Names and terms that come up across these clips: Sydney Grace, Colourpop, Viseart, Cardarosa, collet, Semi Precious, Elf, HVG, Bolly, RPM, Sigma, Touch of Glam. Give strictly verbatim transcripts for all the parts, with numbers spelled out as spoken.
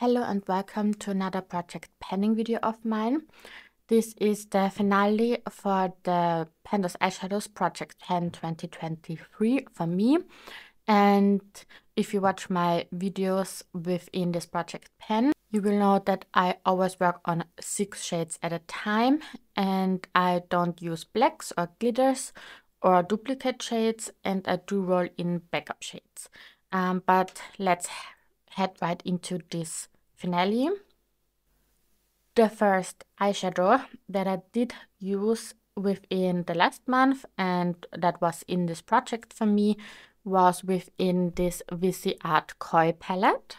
Hello and welcome to another project panning video of mine. This is the finale for the Pandas Eyeshadows Project Pan twenty twenty-three for me. And if you watch my videos within this project pan, you will know that I always work on six shades at a time and I don't use blacks or glitters or duplicate shades, and I do roll in backup shades. Um, but let's head right into this finale. The first eyeshadow that I did use within the last month and that was in this project for me was within this Viseart Koi palette,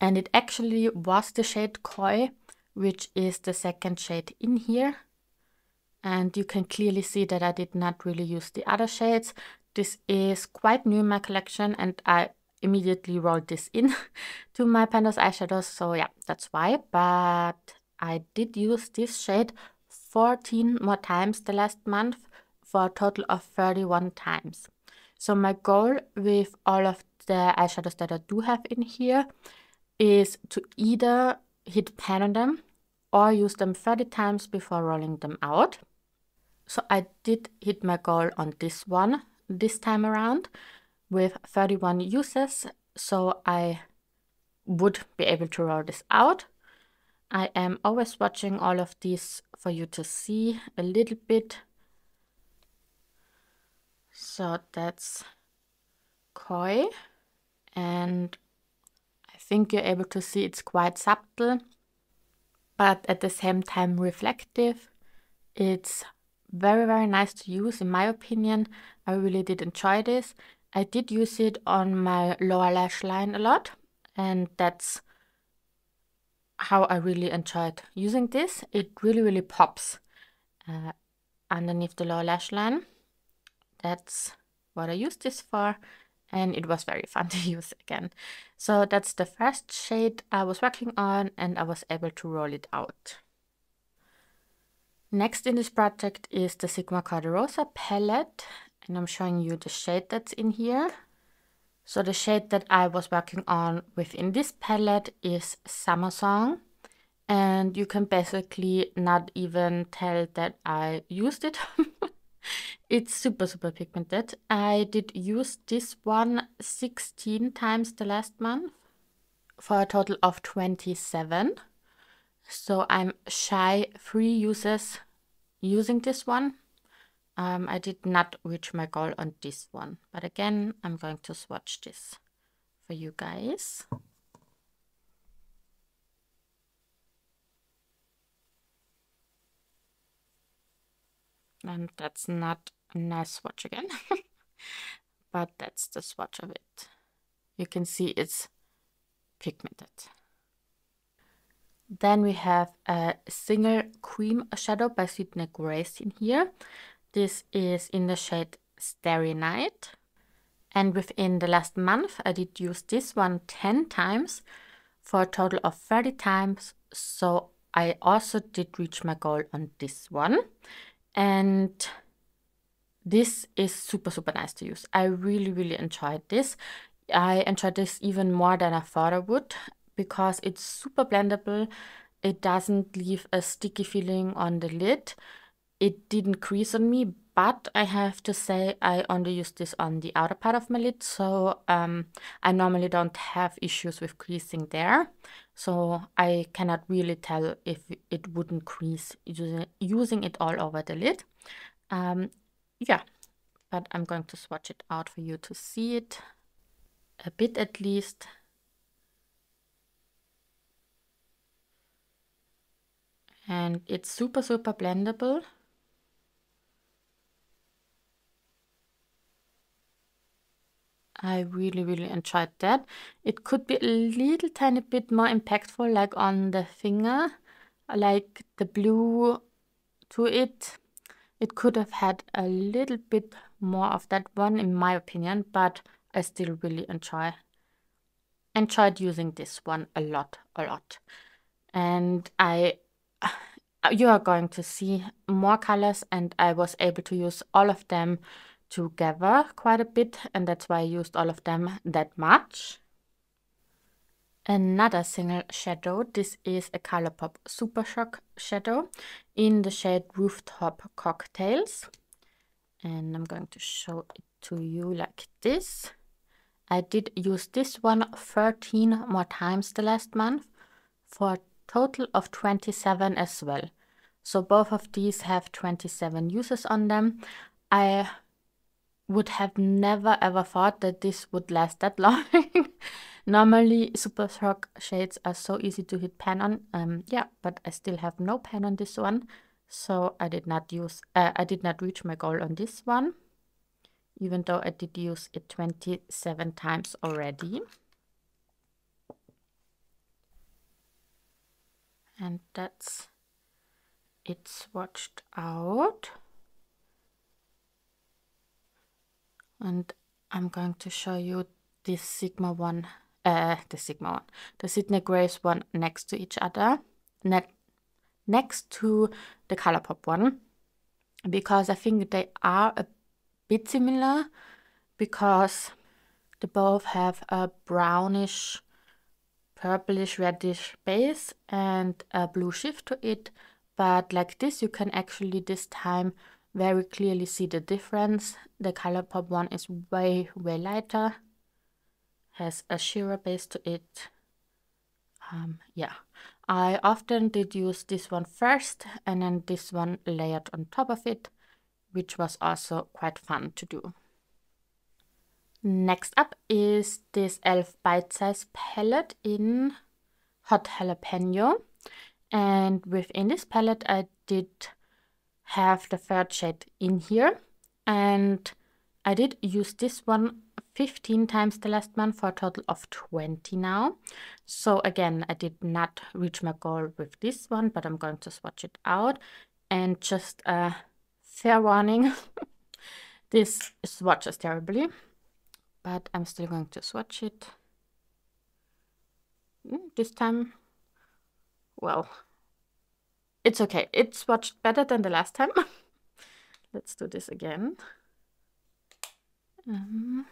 and it actually was the shade Koi, which is the second shade in here, and you can clearly see that I did not really use the other shades. This is quite new in my collection and I immediately rolled this in to my Pandas eyeshadows, so yeah, that's why. But I did use this shade fourteen more times the last month for a total of thirty-one times. So my goal with all of the eyeshadows that I do have in here is to either hit pan on them or use them thirty times before rolling them out. So I did hit my goal on this one this time around with thirty-one uses, so I would be able to roll this out. I am always watching all of these for you to see a little bit. So that's Koi, and I think you're able to see it's quite subtle but at the same time reflective. It's very very nice to use in my opinion. I really did enjoy this. I did use it on my lower lash line a lot, and that's how I really enjoyed using this. It really really pops uh, underneath the lower lash line. That's what I used this for, and it was very fun to use again. So that's the first shade I was working on and I was able to roll it out. Next in this project is the Sigma Cardarosa palette, and I'm showing you the shade that's in here. So the shade that I was working on within this palette is Summer Song, and you can basically not even tell that I used it. It's super super pigmented. I did use this one sixteen times the last month for a total of twenty-seven. So I'm shy three uses using this one. Um, I did not reach my goal on this one. But again, I'm going to swatch this for you guys. And that's not a nice swatch again. But that's the swatch of it. You can see it's pigmented. Then we have a single cream shadow by Sydney Grace in here. This is in the shade Starry Night. And within the last month, I did use this one ten times for a total of thirty times. So I also did reach my goal on this one. And this is super, super nice to use. I really, really enjoyed this. I enjoyed this even more than I thought I would, because it's super blendable. It doesn't leave a sticky feeling on the lid. It didn't crease on me, but I have to say I only use this on the outer part of my lid, so um, I normally don't have issues with creasing there. So I cannot really tell if it wouldn't crease using it all over the lid. Um, yeah, but I'm going to swatch it out for you to see it a bit at least. And it's super, super blendable. I really, really enjoyed that. It could be a little tiny bit more impactful, like on the finger, like the blue to it. It could have had a little bit more of that one, in my opinion, but I still really enjoy, enjoyed using this one a lot, a lot. And I... you are going to see more colors, and I was able to use all of them together quite a bit, and that's why I used all of them that much. another single shadow. This is a Colourpop Super Shock shadow in the shade Rooftop Cocktails. And I'm going to show it to you like this. I did use this one thirteen more times the last month for a total of twenty-seven as well. So both of these have twenty-seven uses on them. I would have never ever thought that this would last that long. Normally Super Shock shades are so easy to hit pan on. Um, yeah, but I still have no pan on this one. So I did not use, uh, I did not reach my goal on this one, even though I did use it twenty-seven times already. And that's it swatched out. And I'm going to show you this Sigma one, uh, the Sigma one, the Sydney Grace one next to each other. Net Next to the Colourpop one, because I think they are a bit similar, because they both have a brownish, purplish, reddish base and a blue shift to it. But like this, you can actually this time very clearly see the difference. The Colourpop one is way, way lighter, has a sheerer base to it. Um, yeah, I often did use this one first and then this one layered on top of it, which was also quite fun to do. Next up is this Elf Bite Size palette in Hot Jalapeno. And within this palette, I did have the third shade in here. And I did use this one fifteen times the last month for a total of twenty now. So again, I did not reach my goal with this one, but I'm going to swatch it out. And just a fair warning, this swatches terribly, but I'm still going to swatch it. This time, well, it's okay. It swatched better than the last time. Let's do this again. Um,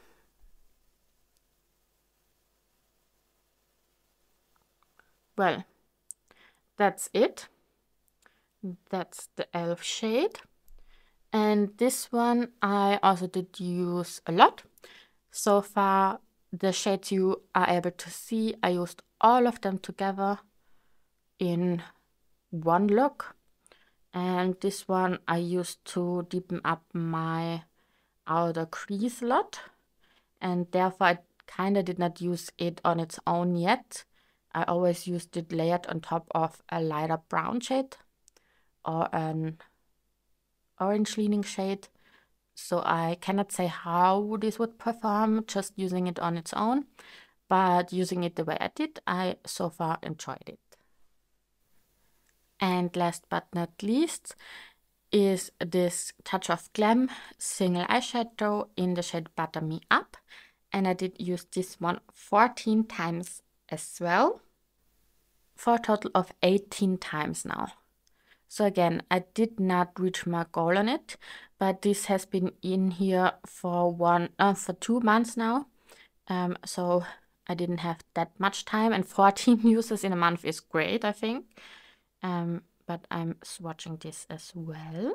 Well, that's it. That's the Elf shade. And this one I also did use a lot. So far, the shades you are able to see, I used all of them together in one look. And this one I used to deepen up my outer crease a lot. And therefore, I kind of did not use it on its own yet. I always used it layered on top of a lighter brown shade or an orange leaning shade. So I cannot say how this would perform just using it on its own, but using it the way I did, I so far enjoyed it. And last but not least is this Touch of Glam single eyeshadow in the shade Butter Me Up. And I did use this one fourteen times as well, for a total of eighteen times now. So again, I did not reach my goal on it, but this has been in here for one uh, for two months now. Um, so I didn't have that much time, and fourteen uses in a month is great, I think. Um, but I'm swatching this as well.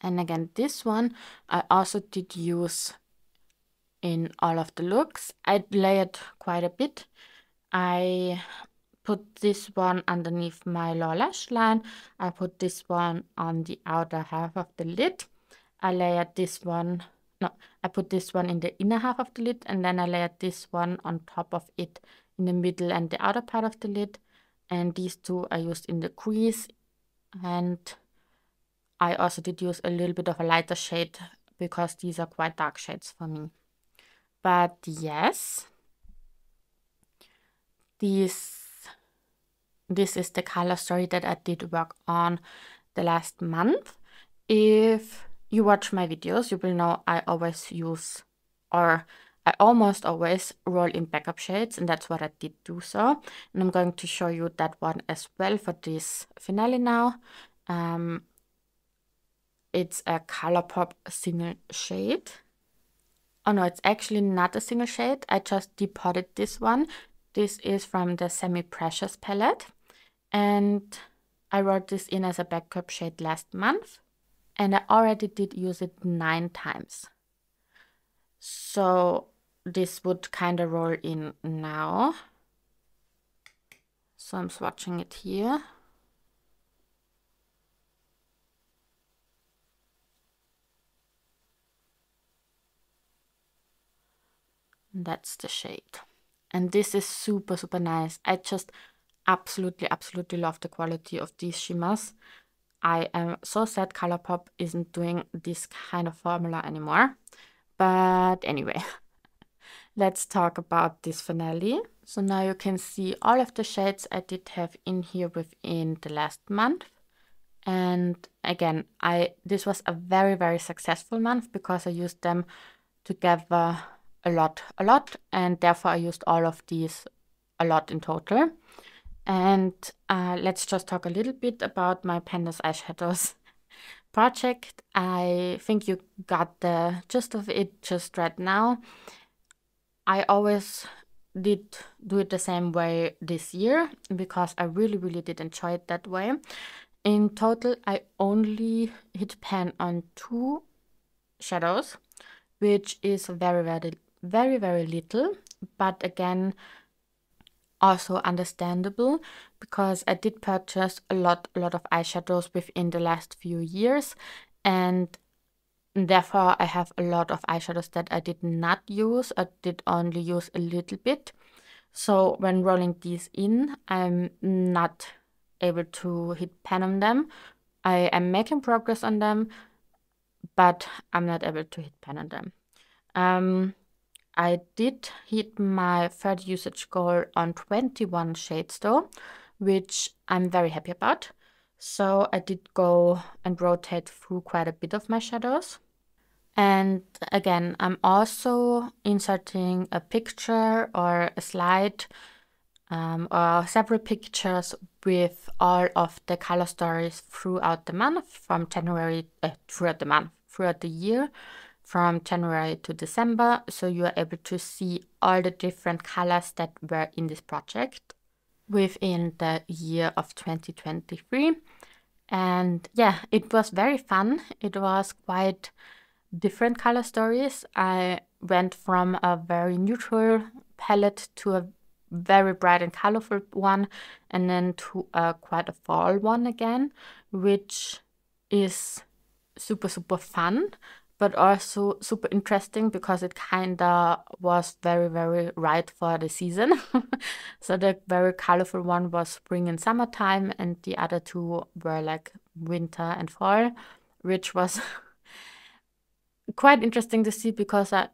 And again, this one I also did use in all of the looks. I layered quite a bit. I put this one underneath my lower lash line. I put this one on the outer half of the lid. I layered this one, no, I put this one in the inner half of the lid, and then I layered this one on top of it in the middle and the outer part of the lid. And these two I used in the crease, and I also did use a little bit of a lighter shade because these are quite dark shades for me. But yes, these, this is the color story that I did work on the last month. If you watch my videos, you will know I always use, or I almost always roll in backup shades, and that's what I did do so. And I'm going to show you that one as well for this finale now. Um, it's a Colourpop single shade. Oh no, it's actually not a single shade. I just depotted this one. This is from the Semi Precious palette. And I wrote this in as a backup shade last month. And I already did use it nine times. So this would kind of roll in now. So I'm swatching it here. That's the shade. And this is super, super nice. I just absolutely, absolutely love the quality of these shimmers. I am so sad Colourpop isn't doing this kind of formula anymore. But anyway, let's talk about this finale. So now you can see all of the shades I did have in here within the last month. And again, I this was a very, very successful month because I used them together a lot, a lot. And therefore I used all of these a lot in total. And uh, let's just talk a little bit about my Pandas eyeshadows project. I think you got the gist of it just right now. I always did do it the same way this year because I really, really did enjoy it that way. In total, I only hit pan on two shadows, which is very, very, very, very little. But again, also understandable because I did purchase a lot, a lot of eyeshadows within the last few years, and therefore I have a lot of eyeshadows that I did not use. I did only use a little bit. So when rolling these in, I'm not able to hit pan on them. I am making progress on them, but I'm not able to hit pan on them. Um, I did hit my third usage goal on twenty-one shades though, which I'm very happy about. So I did go and rotate through quite a bit of my shadows. And again, I'm also inserting a picture or a slide um, or several pictures with all of the color stories throughout the month, from January, uh, throughout the month, throughout the year. From January to December, so you are able to see all the different colors that were in this project within the year of twenty twenty-three. And yeah, it was very fun. It was quite different color stories. I went from a very neutral palette to a very bright and colorful one, and then to a quite a fall one again, which is super, super fun. But also super interesting because it kind of was very, very right for the season. So the very colorful one was spring and summertime, and the other two were like winter and fall, which was quite interesting to see because I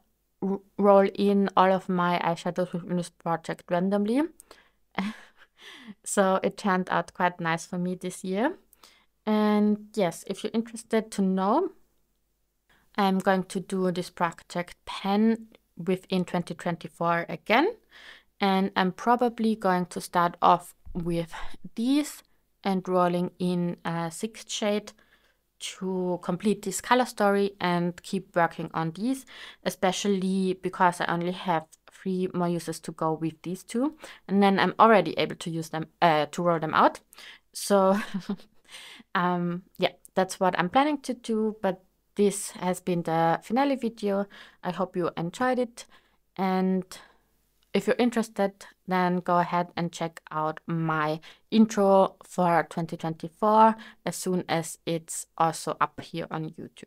roll in all of my eyeshadows within this project randomly. So it turned out quite nice for me this year. And yes, if you're interested to know, I'm going to do this project pan within twenty twenty-four again, and I'm probably going to start off with these and rolling in a sixth shade to complete this color story and keep working on these, especially because I only have three more uses to go with these two, and then I'm already able to use them uh, to roll them out. So um, yeah, that's what I'm planning to do. But this has been the finale video. I hope you enjoyed it. And if you're interested, then go ahead and check out my intro for twenty twenty-four as soon as it's also up here on YouTube.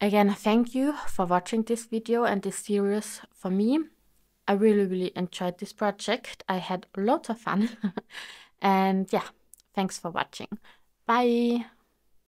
Again, thank you for watching this video and this series for me. I really, really enjoyed this project. I had lots of fun. And yeah, thanks for watching. Bye.